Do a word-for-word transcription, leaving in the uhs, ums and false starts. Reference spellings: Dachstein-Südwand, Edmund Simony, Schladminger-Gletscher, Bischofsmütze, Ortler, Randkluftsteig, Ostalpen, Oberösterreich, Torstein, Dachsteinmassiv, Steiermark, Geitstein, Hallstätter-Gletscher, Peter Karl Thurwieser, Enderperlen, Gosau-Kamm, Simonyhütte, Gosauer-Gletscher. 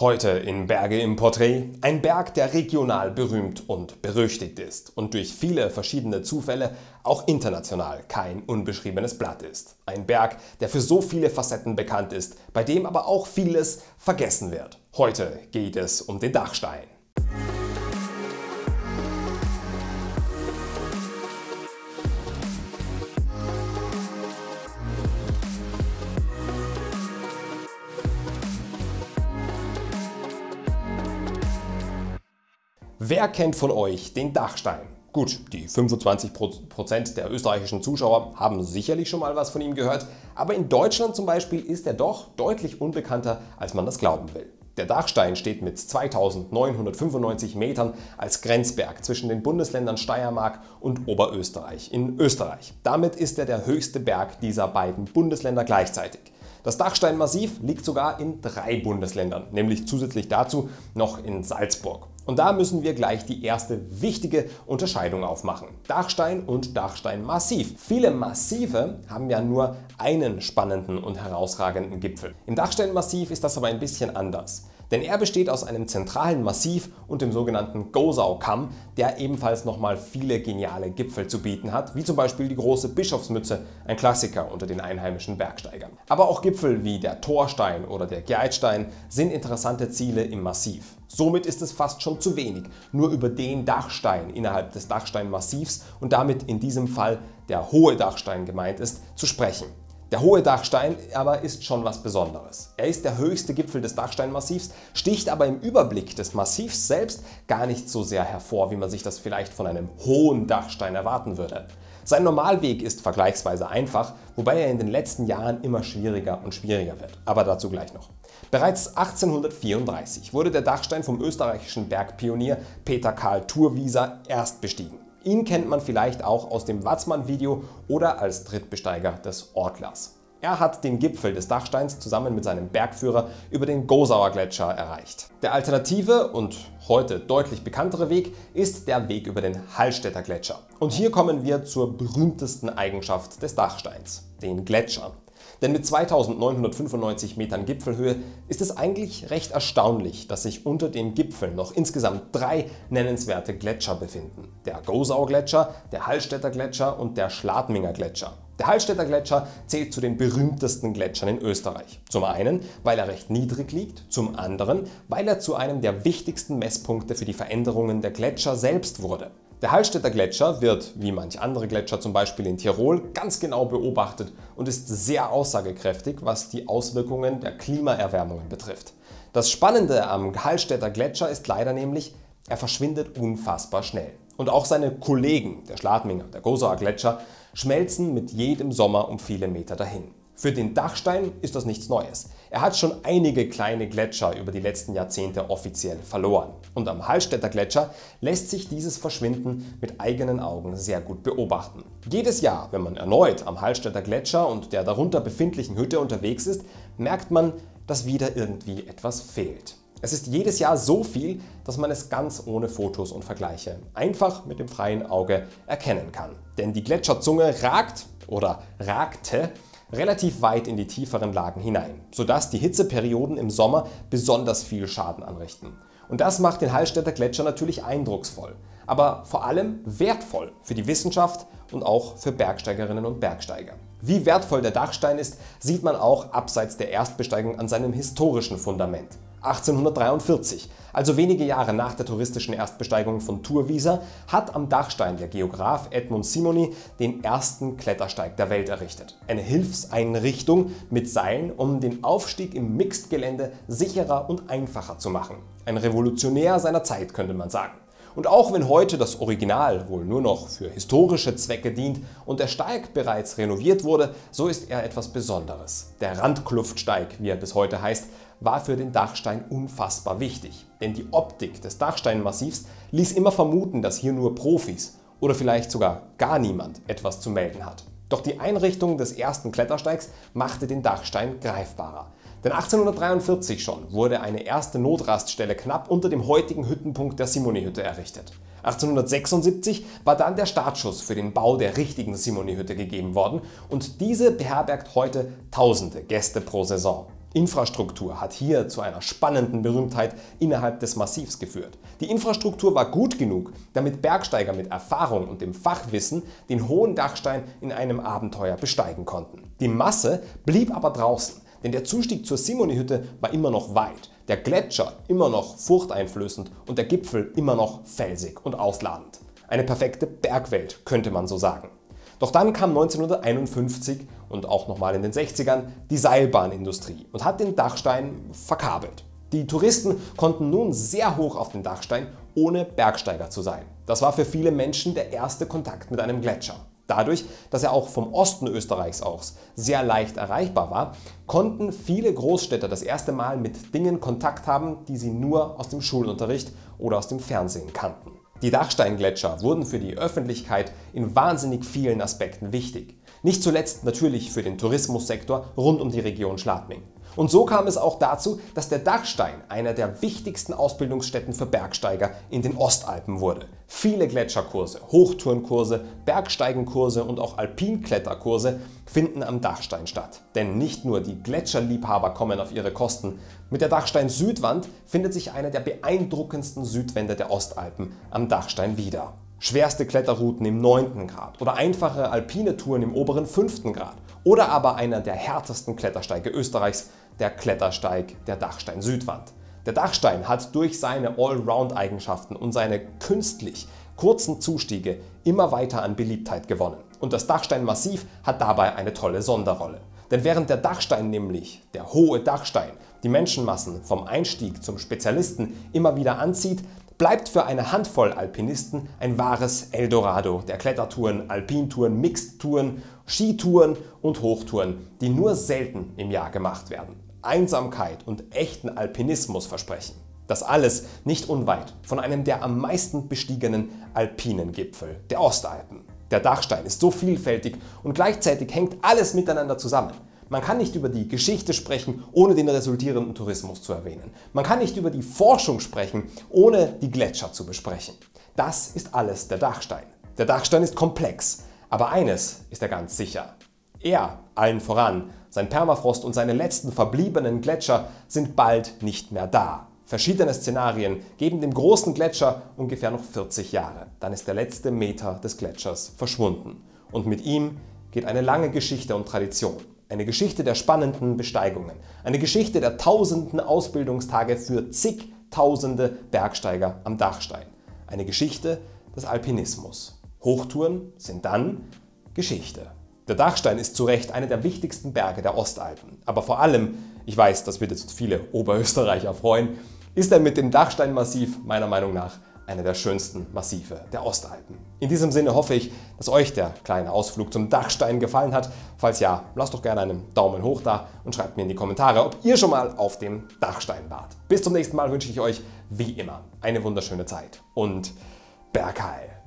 Heute in Berge im Porträt, ein Berg, der regional berühmt und berüchtigt ist und durch viele verschiedene Zufälle auch international kein unbeschriebenes Blatt ist. Ein Berg, der für so viele Facetten bekannt ist, bei dem aber auch vieles vergessen wird. Heute geht es um den Dachstein. Wer kennt von euch den Dachstein? Gut, die fünfundzwanzig Prozent der österreichischen Zuschauer haben sicherlich schon mal was von ihm gehört, aber in Deutschland zum Beispiel ist er doch deutlich unbekannter, als man das glauben will. Der Dachstein steht mit zweitausendneunhundertfünfundneunzig Metern als Grenzberg zwischen den Bundesländern Steiermark und Oberösterreich in Österreich. Damit ist er der höchste Berg dieser beiden Bundesländer gleichzeitig. Das Dachsteinmassiv liegt sogar in drei Bundesländern, nämlich zusätzlich dazu noch in Salzburg. Und da müssen wir gleich die erste wichtige Unterscheidung aufmachen. Dachstein und Dachsteinmassiv. Viele Massive haben ja nur einen spannenden und herausragenden Gipfel. Im Dachsteinmassiv ist das aber ein bisschen anders. Denn er besteht aus einem zentralen Massiv und dem sogenannten Gosau-Kamm, der ebenfalls nochmal viele geniale Gipfel zu bieten hat, wie zum Beispiel die große Bischofsmütze, ein Klassiker unter den einheimischen Bergsteigern. Aber auch Gipfel wie der Torstein oder der Geitstein sind interessante Ziele im Massiv. Somit ist es fast schon zu wenig, nur über den Dachstein innerhalb des Dachsteinmassivs und damit in diesem Fall der hohe Dachstein gemeint ist, zu sprechen. Der hohe Dachstein aber ist schon was Besonderes. Er ist der höchste Gipfel des Dachsteinmassivs, sticht aber im Überblick des Massivs selbst gar nicht so sehr hervor, wie man sich das vielleicht von einem hohen Dachstein erwarten würde. Sein Normalweg ist vergleichsweise einfach, wobei er in den letzten Jahren immer schwieriger und schwieriger wird. Aber dazu gleich noch. Bereits achtzehnhundertvierunddreißig wurde der Dachstein vom österreichischen Bergpionier Peter Karl Thurwieser erst bestiegen. Ihn kennt man vielleicht auch aus dem Watzmann-Video oder als Drittbesteiger des Ortlers. Er hat den Gipfel des Dachsteins zusammen mit seinem Bergführer über den Gosauer-Gletscher erreicht. Der alternative und heute deutlich bekanntere Weg ist der Weg über den Hallstätter-Gletscher. Und hier kommen wir zur berühmtesten Eigenschaft des Dachsteins, den Gletschern. Denn mit zweitausendneunhundertfünfundneunzig Metern Gipfelhöhe ist es eigentlich recht erstaunlich, dass sich unter den Gipfeln noch insgesamt drei nennenswerte Gletscher befinden. Der Gosau-Gletscher, der Hallstätter-Gletscher und der Schladminger-Gletscher. Der Hallstätter-Gletscher zählt zu den berühmtesten Gletschern in Österreich. Zum einen, weil er recht niedrig liegt, zum anderen, weil er zu einem der wichtigsten Messpunkte für die Veränderungen der Gletscher selbst wurde. Der Hallstätter-Gletscher wird, wie manch andere Gletscher zum Beispiel in Tirol, ganz genau beobachtet und ist sehr aussagekräftig, was die Auswirkungen der Klimaerwärmung betrifft. Das Spannende am Hallstätter-Gletscher ist leider nämlich, er verschwindet unfassbar schnell. Und auch seine Kollegen, der Schladminger, der Gosauer-Gletscher, schmelzen mit jedem Sommer um viele Meter dahin. Für den Dachstein ist das nichts Neues. Er hat schon einige kleine Gletscher über die letzten Jahrzehnte offiziell verloren. Und am Hallstätter-Gletscher lässt sich dieses Verschwinden mit eigenen Augen sehr gut beobachten. Jedes Jahr, wenn man erneut am Hallstätter-Gletscher und der darunter befindlichen Hütte unterwegs ist, merkt man, dass wieder irgendwie etwas fehlt. Es ist jedes Jahr so viel, dass man es ganz ohne Fotos und Vergleiche einfach mit dem freien Auge erkennen kann. Denn die Gletscherzunge ragt oder ragte relativ weit in die tieferen Lagen hinein, sodass die Hitzeperioden im Sommer besonders viel Schaden anrichten. Und das macht den Hallstätter-Gletscher natürlich eindrucksvoll, aber vor allem wertvoll für die Wissenschaft und auch für Bergsteigerinnen und Bergsteiger. Wie wertvoll der Dachstein ist, sieht man auch abseits der Erstbesteigung an seinem historischen Fundament. achtzehnhundertdreiundvierzig, also wenige Jahre nach der touristischen Erstbesteigung von Thurwieser, hat am Dachstein der Geograf Edmund Simony den ersten Klettersteig der Welt errichtet. Eine Hilfseinrichtung mit Seilen, um den Aufstieg im Mixed-Gelände sicherer und einfacher zu machen. Ein Revolutionär seiner Zeit, könnte man sagen. Und auch wenn heute das Original wohl nur noch für historische Zwecke dient und der Steig bereits renoviert wurde, so ist er etwas Besonderes. Der Randkluftsteig, wie er bis heute heißt, war für den Dachstein unfassbar wichtig. Denn die Optik des Dachsteinmassivs ließ immer vermuten, dass hier nur Profis oder vielleicht sogar gar niemand etwas zu melden hat. Doch die Einrichtung des ersten Klettersteigs machte den Dachstein greifbarer. Denn achtzehnhundertdreiundvierzig schon wurde eine erste Notraststelle knapp unter dem heutigen Hüttenpunkt der Simonyhütte errichtet. achtzehnhundertsechsundsiebzig war dann der Startschuss für den Bau der richtigen Simonyhütte gegeben worden und diese beherbergt heute tausende Gäste pro Saison. Infrastruktur hat hier zu einer spannenden Berühmtheit innerhalb des Massivs geführt. Die Infrastruktur war gut genug, damit Bergsteiger mit Erfahrung und dem Fachwissen den hohen Dachstein in einem Abenteuer besteigen konnten. Die Masse blieb aber draußen, denn der Zustieg zur Simonyhütte war immer noch weit, der Gletscher immer noch furchteinflößend und der Gipfel immer noch felsig und ausladend. Eine perfekte Bergwelt, könnte man so sagen. Doch dann kam neunzehnhunderteinundfünfzig und auch nochmal in den sechzigern die Seilbahnindustrie und hat den Dachstein verkabelt. Die Touristen konnten nun sehr hoch auf den Dachstein, ohne Bergsteiger zu sein. Das war für viele Menschen der erste Kontakt mit einem Gletscher. Dadurch, dass er auch vom Osten Österreichs aus sehr leicht erreichbar war, konnten viele Großstädter das erste Mal mit Dingen Kontakt haben, die sie nur aus dem Schulunterricht oder aus dem Fernsehen kannten. Die Dachsteingletscher wurden für die Öffentlichkeit in wahnsinnig vielen Aspekten wichtig. Nicht zuletzt natürlich für den Tourismussektor rund um die Region Schladming. Und so kam es auch dazu, dass der Dachstein einer der wichtigsten Ausbildungsstätten für Bergsteiger in den Ostalpen wurde. Viele Gletscherkurse, Hochtourenkurse, Bergsteigenkurse und auch Alpinkletterkurse finden am Dachstein statt. Denn nicht nur die Gletscherliebhaber kommen auf ihre Kosten. Mit der Dachstein-Südwand findet sich eine der beeindruckendsten Südwände der Ostalpen am Dachstein wieder. Schwerste Kletterrouten im neunten Grad oder einfache alpine Touren im oberen fünften Grad oder aber einer der härtesten Klettersteige Österreichs, der Klettersteig der Dachstein-Südwand. Der Dachstein hat durch seine Allround-Eigenschaften und seine künstlich kurzen Zustiege immer weiter an Beliebtheit gewonnen. Und das Dachsteinmassiv hat dabei eine tolle Sonderrolle. Denn während der Dachstein nämlich, der hohe Dachstein, die Menschenmassen vom Einstieg zum Spezialisten immer wieder anzieht, bleibt für eine Handvoll Alpinisten ein wahres Eldorado der Klettertouren, Alpintouren, Mixed-Touren, Skitouren und Hochtouren, die nur selten im Jahr gemacht werden, Einsamkeit und echten Alpinismus versprechen. Das alles nicht unweit von einem der am meisten bestiegenen alpinen Gipfel der Ostalpen. Der Dachstein ist so vielfältig und gleichzeitig hängt alles miteinander zusammen. Man kann nicht über die Geschichte sprechen, ohne den resultierenden Tourismus zu erwähnen. Man kann nicht über die Forschung sprechen, ohne die Gletscher zu besprechen. Das ist alles der Dachstein. Der Dachstein ist komplex, aber eines ist er ganz sicher. Er, allen voran, sein Permafrost und seine letzten verbliebenen Gletscher sind bald nicht mehr da. Verschiedene Szenarien geben dem großen Gletscher ungefähr noch vierzig Jahre. Dann ist der letzte Meter des Gletschers verschwunden. Und mit ihm geht eine lange Geschichte und Tradition. Eine Geschichte der spannenden Besteigungen, eine Geschichte der tausenden Ausbildungstage für zigtausende Bergsteiger am Dachstein, eine Geschichte des Alpinismus. Hochtouren sind dann Geschichte. Der Dachstein ist zu Recht einer der wichtigsten Berge der Ostalpen, aber vor allem, ich weiß, das wird jetzt viele Oberösterreicher freuen, ist er mit dem Dachsteinmassiv meiner Meinung nach einer der schönsten Massive der Ostalpen. In diesem Sinne hoffe ich, dass euch der kleine Ausflug zum Dachstein gefallen hat. Falls ja, lasst doch gerne einen Daumen hoch da und schreibt mir in die Kommentare, ob ihr schon mal auf dem Dachstein wart. Bis zum nächsten Mal wünsche ich euch wie immer eine wunderschöne Zeit und Berg heil!